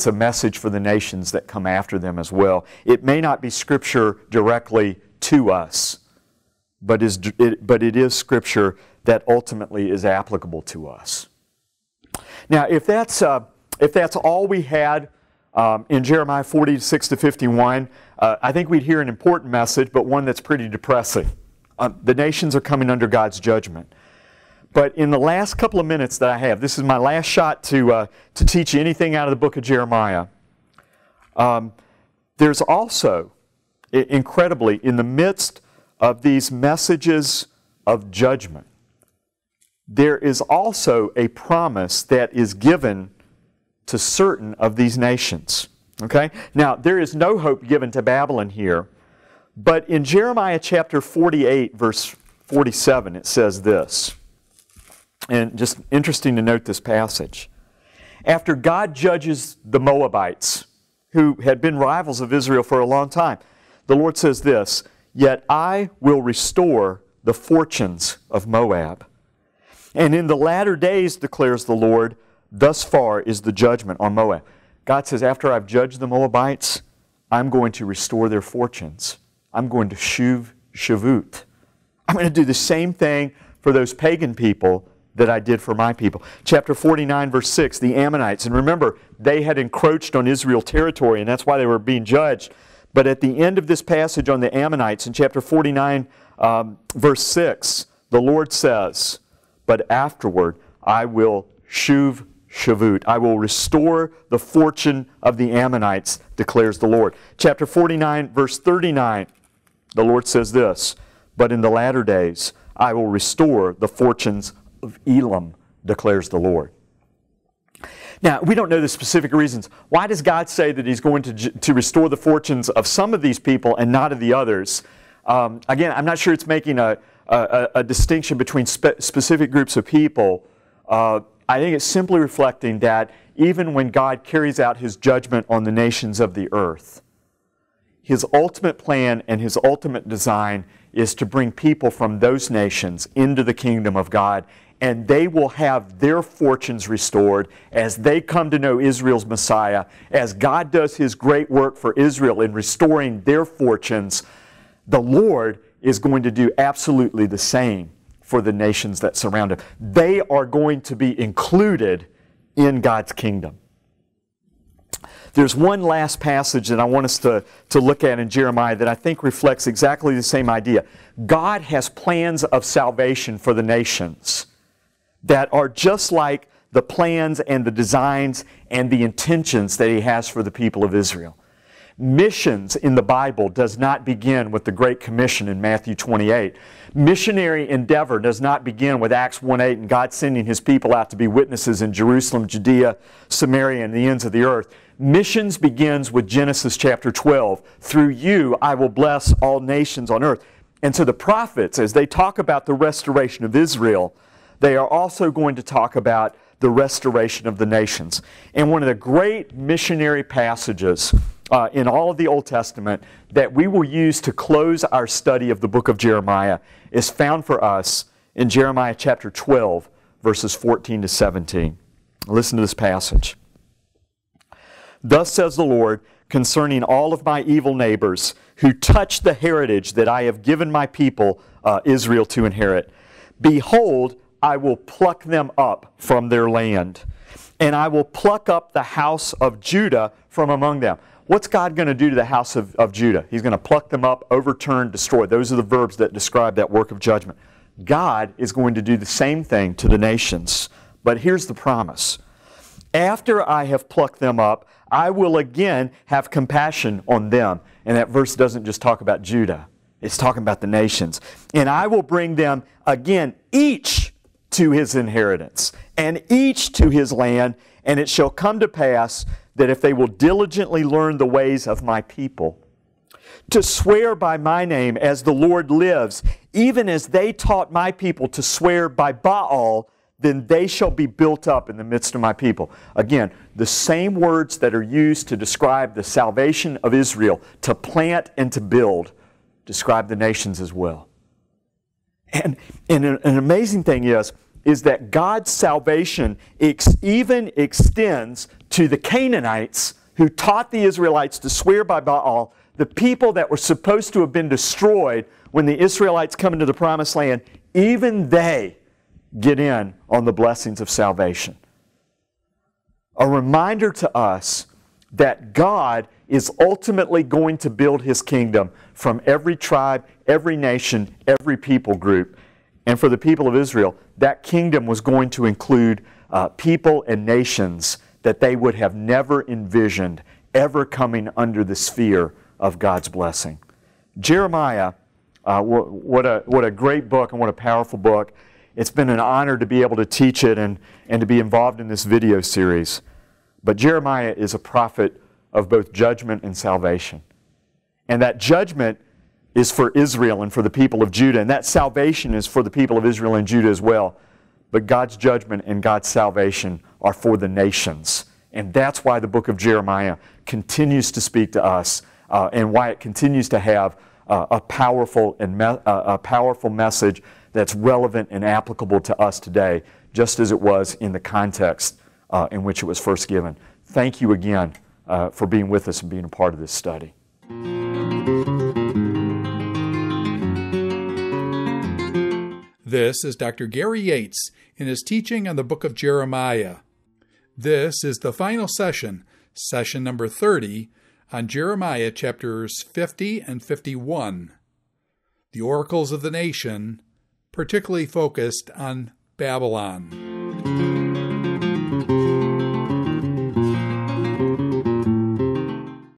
a message for the nations that come after them as well. It may not be Scripture directly to us, but it is Scripture that ultimately is applicable to us. Now, if that's all we had in Jeremiah 46 to 51, I think we'd hear an important message, but one that's pretty depressing. The nations are coming under God's judgment. But in the last couple of minutes that I have, this is my last shot to teach you anything out of the book of Jeremiah. There's also, incredibly, in the midst of these messages of judgment, there is also a promise that is given to certain of these nations. Okay? Now, there is no hope given to Babylon here, but in Jeremiah chapter 48, verse 47, it says this. And just interesting to note this passage. After God judges the Moabites, who had been rivals of Israel for a long time, the Lord says this, "Yet I will restore the fortunes of Moab. And in the latter days, declares the Lord, thus far is the judgment on Moab." God says, after I've judged the Moabites, I'm going to restore their fortunes. I'm going to Shuv Shavut. I'm going to do the same thing for those pagan people that I did for my people. Chapter 49, verse 6, the Ammonites. And remember, they had encroached on Israel territory, and that's why they were being judged. But at the end of this passage on the Ammonites, in chapter 49, verse 6, the Lord says, but afterward I will Shuv Shavut. I will restore the fortune of the Ammonites, declares the Lord. Chapter 49, verse 39, the Lord says this, but in the latter days I will restore the fortunes of Elam, declares the Lord. Now, we don't know the specific reasons. Why does God say that He's going to restore the fortunes of some of these people and not of the others? Again, I'm not sure it's making a distinction between specific groups of people. I think it's simply reflecting that even when God carries out His judgment on the nations of the earth, His ultimate plan and His ultimate design is to bring people from those nations into the kingdom of God, and they will have their fortunes restored as they come to know Israel's Messiah. As God does His great work for Israel in restoring their fortunes, the Lord is going to do absolutely the same for the nations that surround Him. They are going to be included in God's kingdom. There's one last passage that I want us to look at in Jeremiah that I think reflects exactly the same idea. God has plans of salvation for the nations that are just like the plans and the designs and the intentions that He has for the people of Israel. Missions in the Bible does not begin with the Great Commission in Matthew 28. Missionary endeavor does not begin with Acts 1:8 and God sending His people out to be witnesses in Jerusalem, Judea, Samaria, and the ends of the earth. Missions begins with Genesis chapter 12. Through you I will bless all nations on earth. And so the prophets, as they talk about the restoration of Israel, they are also going to talk about the restoration of the nations. And one of the great missionary passages in all of the Old Testament that we will use to close our study of the book of Jeremiah is found for us in Jeremiah chapter 12, verses 14 to 17. Listen to this passage. Thus says the Lord concerning all of my evil neighbors who touch the heritage that I have given my people Israel to inherit. Behold, I will pluck them up from their land, and I will pluck up the house of Judah from among them. What's God going to do to the house of Judah? He's going to pluck them up, overturn, destroy. Those are the verbs that describe that work of judgment. God is going to do the same thing to the nations. But here's the promise. After I have plucked them up, I will again have compassion on them. And that verse doesn't just talk about Judah. It's talking about the nations. And I will bring them again, each to his inheritance, and each to his land, and it shall come to pass that if they will diligently learn the ways of my people, to swear by my name as the Lord lives, even as they taught my people to swear by Baal, then they shall be built up in the midst of my people. Again, the same words that are used to describe the salvation of Israel, to plant and to build, describe the nations as well. And an amazing thing is that God's salvation even extends to the Canaanites who taught the Israelites to swear by Baal, the people that were supposed to have been destroyed when the Israelites come into the Promised Land. Even they get in on the blessings of salvation. A reminder to us that God is ultimately going to build His kingdom from every tribe, every nation, every people group. And for the people of Israel, that kingdom was going to include people and nations that they would have never envisioned ever coming under the sphere of God's blessing. Jeremiah, what a great book and what a powerful book. It's been an honor to be able to teach it and to be involved in this video series. But Jeremiah is a prophet of both judgment and salvation. And that judgment is for Israel and for the people of Judah, and that salvation is for the people of Israel and Judah as well. But God's judgment and God's salvation are for the nations. And that's why the book of Jeremiah continues to speak to us and why it continues to have a powerful message that's relevant and applicable to us today, just as it was in the context in which it was first given. Thank you again for being with us and being a part of this study. This is Dr. Gary Yates in his teaching on the book of Jeremiah. This is the final session, session number 30, on Jeremiah chapters 50 and 51. The oracles of the nation, particularly focused on Babylon.